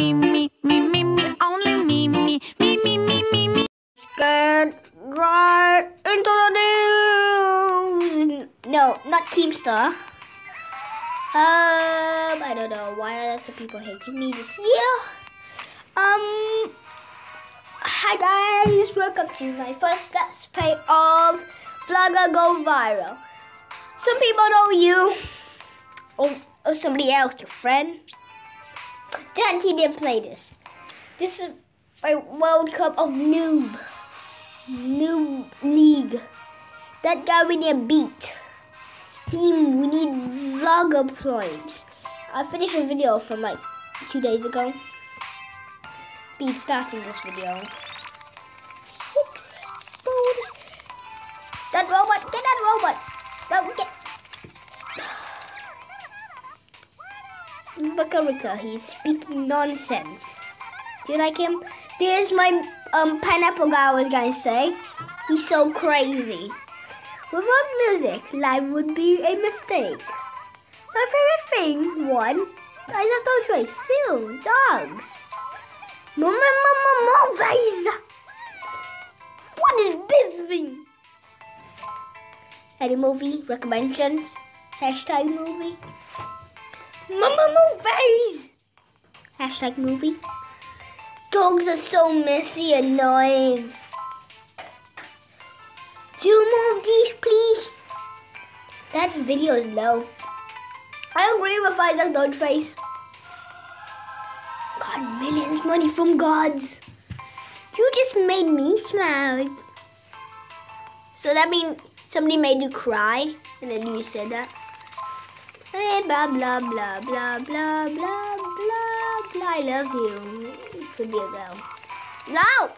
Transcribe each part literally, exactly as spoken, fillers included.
me, me, me, me, me, only me, me, me, me, me, me, me. Get right into the news. No, not Keemstar. Um, I don't know why are lots of people hating me this year. Um, hi guys, welcome to my first Let's Play of Vlogger Go Viral. Some people know you, or, or somebody else, your friend. Dante didn't play this. This is my World Cup of Noob. Noob League. That guy we need beat. Him, we need vlogger points. I finished a video from like two days ago. Been starting this video. Six bones. That robot, get that robot. No, get. My character, he's speaking nonsense. Do you like him? There's my um pineapple guy. I was gonna say, he's so crazy. Without music, life would be a mistake. My favorite thing, one, Isaac Doge Face, seal, dogs. Mo mo mo mo mo face. What is this thing? Any movie recommendations? Hashtag movie. Mama movies! Hashtag movie. Dogs are so messy and annoying. Do move these, please. That video is low. I agree with Isaac Doge Face. Got millions money from gods. You just made me smile. So that means somebody made you cry and then you said that. Hey, blah, blah, blah, blah, blah, blah, blah, blah, I love you. It could be a girl. No!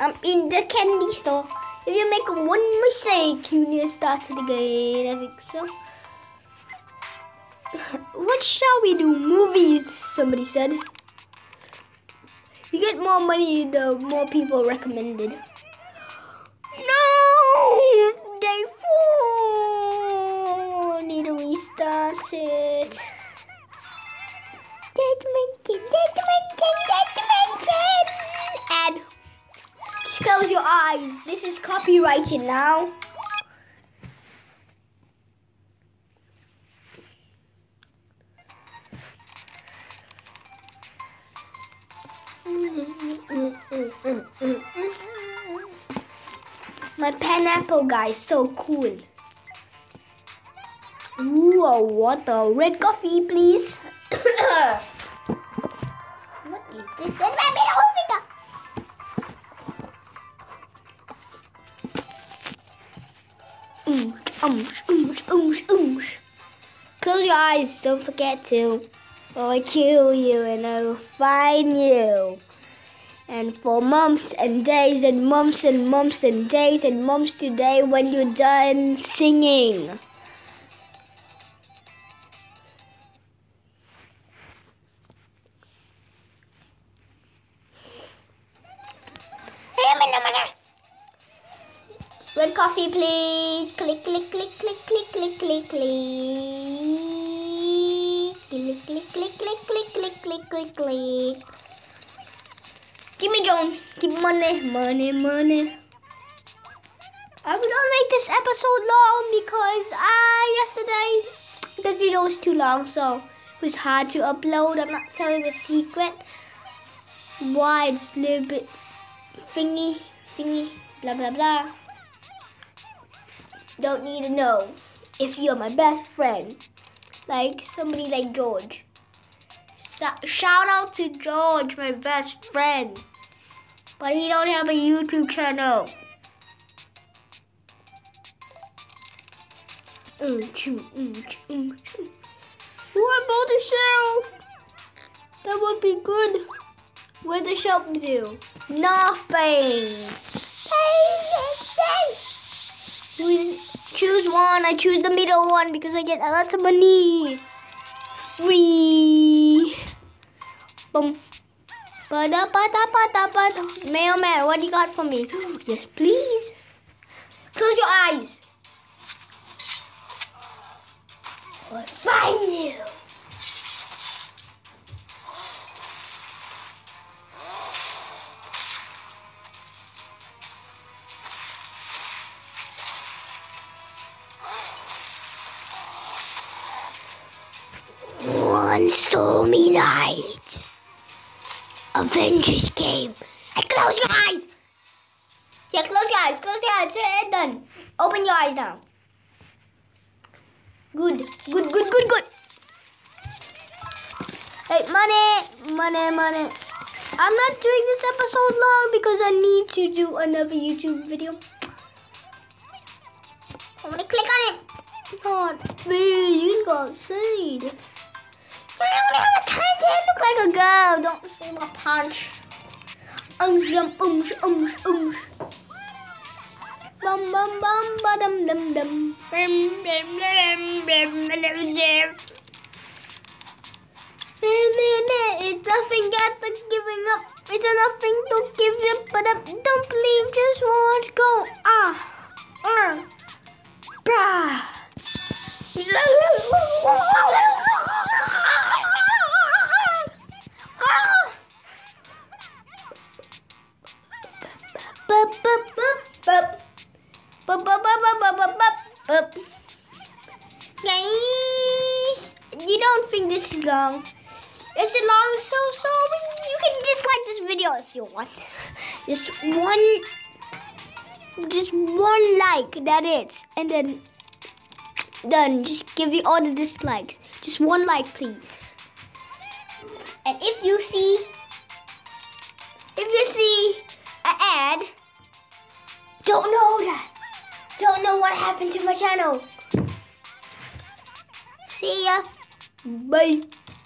I'm in the candy store. If you make one mistake, you need to start it again, I think so. What shall we do? Movies, somebody said. You get more money, the more people recommended. Started. Deadminton, deadminton, deadminton. And just close your eyes. This is copyrighted now. My pineapple guy is so cool. Ooh, a water. Red coffee, please. What is this? Red rabbit, whole finger. Oosh, oosh, oosh, oosh, oosh. Close your eyes. Don't forget to. Or I kill you and I will find you. And for months and days and months and months and days and months today when you're done singing. Red coffee, please. Click, click, click, click, click, click, click, click. Click, click, click, click, click, click, click, click, click. Give me John. Give me money, money, money. I will not make this episode long because ah, yesterday the video was too long, so it was hard to upload. I'm not telling the secret why it's a little bit thingy, thingy, blah, blah, blah. Don't need to know if you're my best friend. Like somebody like George. Shout out to George, my best friend. But he don't have a YouTube channel. You want the shelf? That would be good. Where'd the shelf do? Nothing. We choose one. I choose the middle one because I get a lot of money. Free. Boom. Pada pada pada pada. Mailman, what do you got for me? Yes, please. Close your eyes. or find you. One stormy night, Avengers came. And close your eyes. Yeah, close your eyes. Close your eyes. It's done. Open your eyes now. Good. Good. Good. Good. Good. Hey, money, money, money. I'm not doing this episode long because I need to do another YouTube video. I'm gonna click on it. God, please, you go outside. I don't have a tiny head. Look like a girl. Don't see my punch. Um, jump, um, um, um. Bum, bum, bum, ba dum, dum, dum. Bum, bum, bum, bum, bum. It's nothing got to giving up. It's nothing to give up, but up. Don't believe, just watch. Go. Ah. Ah. Brah. Bup, bup, bup, bup. Bup, bup, bup, bup, bup, bup, bup. You don't think this is long. It's a long, so, so, you can dislike this video if you want. Just one, just one like, that is. And then, done. Just give you all the dislikes. Just one like, please. And if you see, if you see an ad, don't know that. Don't know what happened to my channel. See ya. Bye.